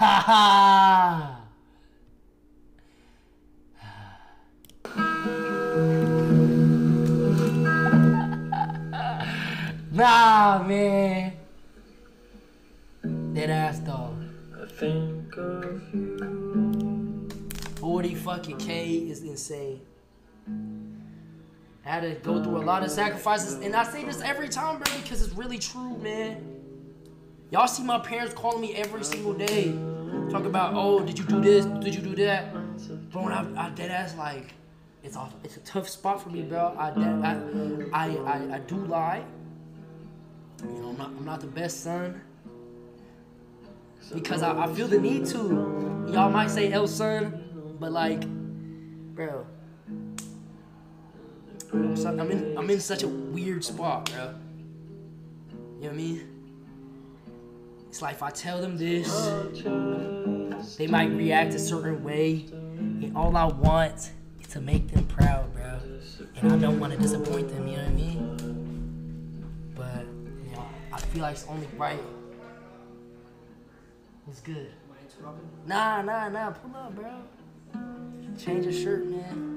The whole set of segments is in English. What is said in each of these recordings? Nah, man. That ass though. I think of you. 40 fucking K is insane. I had to go through a lot of sacrifices, and I say this every time, bro, because it's really true, man. Y'all see my parents calling me every single day, talk about, oh, did you do this? Did you do that? Bro, and I dead ass like, it's a tough spot for me, bro. I do lie. You know, I'm not the best son because I feel the need to. Y'all might say El Son, but like, bro, I'm in such a weird spot, bro. You know what I mean? It's like if I tell them this, they might react a certain way, and all I want is to make them proud, bro. And I don't want to disappoint them, you know what I mean? But, you know, I feel like it's only right. It's good. Nah, pull up, bro. Change your shirt, man.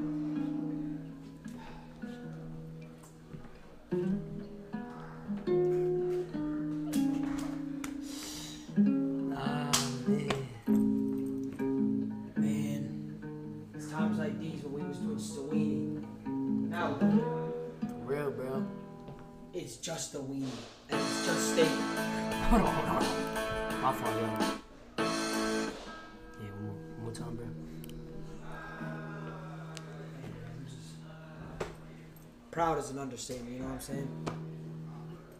Real, bro. It's just the weed. And it's just steak. Hold on. My fault, y'all. Yeah, one more time, bro. Proud is an understatement, you know what I'm saying?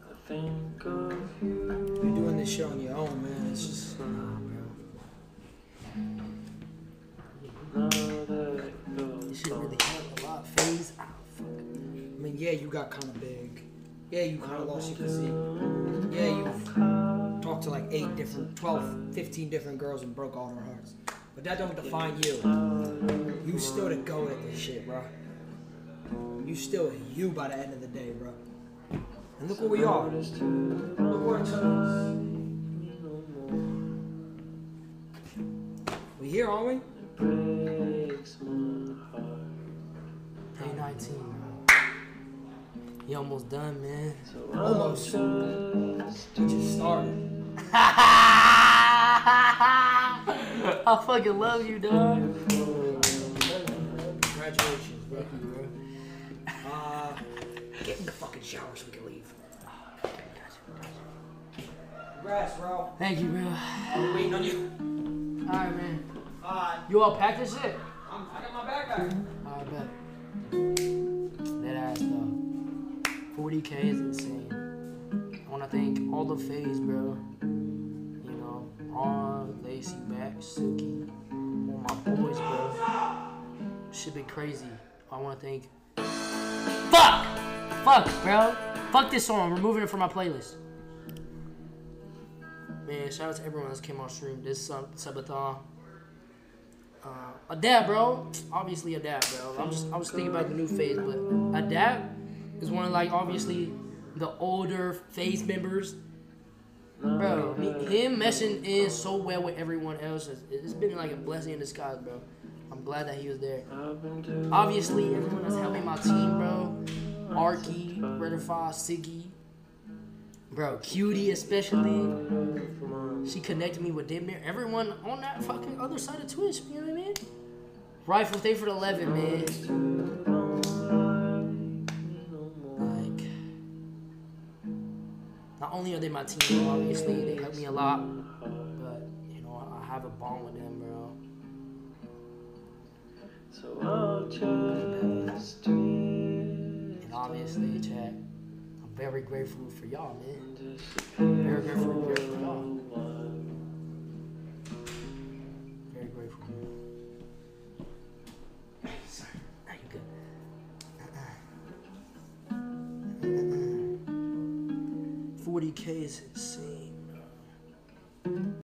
I think of you. You're doing this shit on your own, man. It's just, nah, bro. This shit really helped a lot. Phase out. I mean, yeah, you got kind of big. Yeah, you kind of lost your physique. Yeah, you talked to like 12, 15 different girls and broke all their hearts. But that don't define you. You still the goat at this shit, bro. You still you by the end of the day, bro. And look where we are. Look where it took us. We here, aren't we? Day 19. You almost done, man. Almost. We just started. I fucking love you, dog. Congratulations, bro. Thank you, bro. Get in the fucking shower so we can leave. Congrats, bro. Thank you, bro. I'm waiting on you. All right, man. You all packed this shit? I got my backpack. All right, bet. That ass, though. 40K is insane. I want to thank all the FaZe, bro. You know, Ron, Lacy, Mac, Suki, all my boys, bro. Shit been crazy. I want to thank... Fuck, bro. Fuck this song. I'm removing it from my playlist. Man, shout out to everyone that came on stream this subathon. Adapt, bro. Obviously Adapt, bro. I was thinking about the new FaZe, but Adapt is one of, like, obviously the older FaZe members. Bro, him meshing in so well with everyone else, it's been like a blessing in disguise, bro. I'm glad that he was there. Obviously, everyone that's helping my team, bro. Arky, Redify, Siggy. Bro, Cutie especially. She connected me with Demir. Everyone on that fucking other side of Twitch, you know what I mean? Right from 3 for 11, man. Not only are they my team, obviously, they help me a lot, but, you know, I have a bond with them, bro. So I'll just and obviously, chat, I'm very grateful for y'all, man. Very grateful for y'all. Very grateful. Sorry. Now you good. 40K is insane.